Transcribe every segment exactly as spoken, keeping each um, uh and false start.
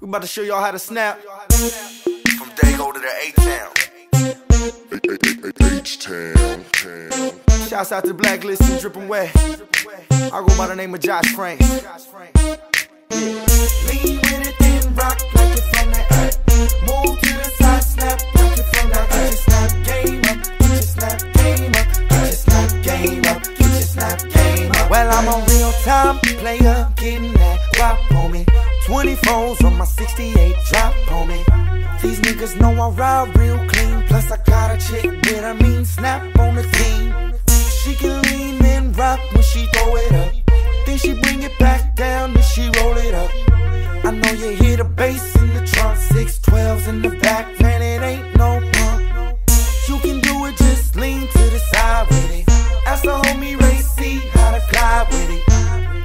We about to show y'all how to snap. From Dago to the A-Town. H-Town. Shouts out to Blacklist and Drippin' Wet. I go by the name of Josh Frank. Lean with it, then rock like it from the earth. Move to the side, snap like it from the earth. Get your snap game up, get your snap game up, get your snap game up, get your snap game up. Well, I'm a real-time player, getting that drop on me. twenty-fours on my sixty-eight, drop on me. These niggas know I ride real clean. Plus I got a chick with a mean snap on the team. She can lean and rock when she throw it up. Then she bring it back down, then she roll it up. I know you hear the bass in the trunk, six twelves in the back, man, it ain't no punk. You can do it, just lean to the side with it. Ask the homie Ray C how to glide with it.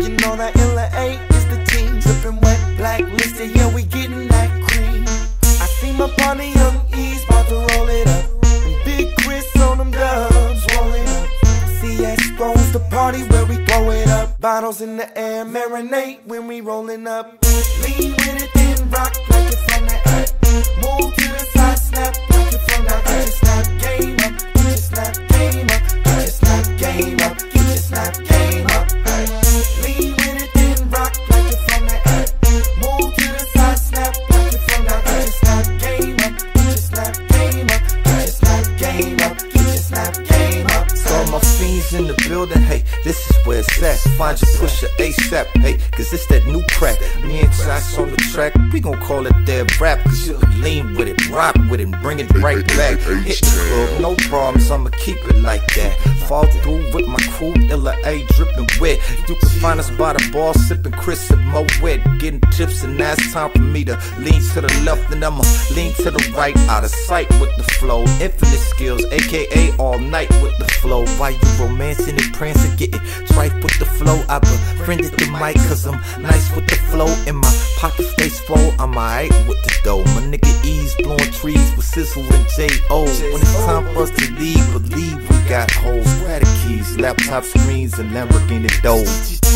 You know that L A is the team, drippin' wet, blacklisted, yeah, we gettin' that cream. I see my partner Young E's about to roll it up, and Big Chris on them dubs, roll it up. C S throws the party where we throw it up. Bottles in the air, marinate when we rollin' up. Lean with it, then rock like it from the earth. Move to the side, snap like it from the earth. Get your snap game up, get your snap game up, get your snap game up, get your snap game up. Lean with it, then rock like it from the earth. Move to the side, snap like it from the earth. Get your snap game up, get your snap game up, get your snap game up, get your snap game up. So my fiends in the building, hey, this is where it's at. Find your pusher ASAP, hey, cause it's that new crack. Me and Josh on the track, we gon' call it that rap. Cause you can lean with it, rock with it, bring it right back. Hit the club, no problems, I'ma keep it like that. Fall through with my crew, L A drippin' wet. You can find us by the bar, sippin' Chris and Mo wet. Getting tips and now it's time for me to lean to the left, and I'ma lean to the right. Out of sight with the flow, infinite skills, A K A all night with the flow. Why you romancing and prancing, getting trife with the flow? I befriended the mic cause I'm nice with the flow. In my pocket stays full, I'm alright with the dough. My nigga E's blowing trees with Sizzle and J O. When it's time for us to leave, believe we got hoes. Grab the keys, laptop screens, and Lamborghini dough.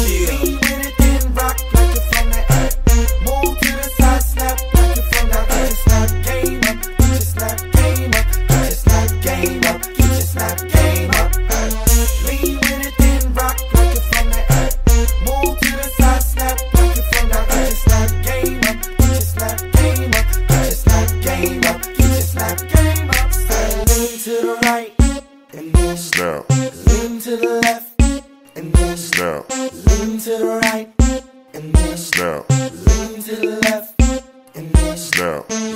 Lean with it, then rock like it from the earth. Move to the side, snap like it from the earth. Get your snap game up, get your snap game up, get your snap game up, get your snap game up. Lean with it, then rock like it from the earth. Move to the side, snap like it from the earth. Get your snap game up, get your snap game up, get your snap game up, get your snap game up. Lean to the right and then snap. Lean to the left and then snap. Lean to the right and then snap. Lean to the left and then snap.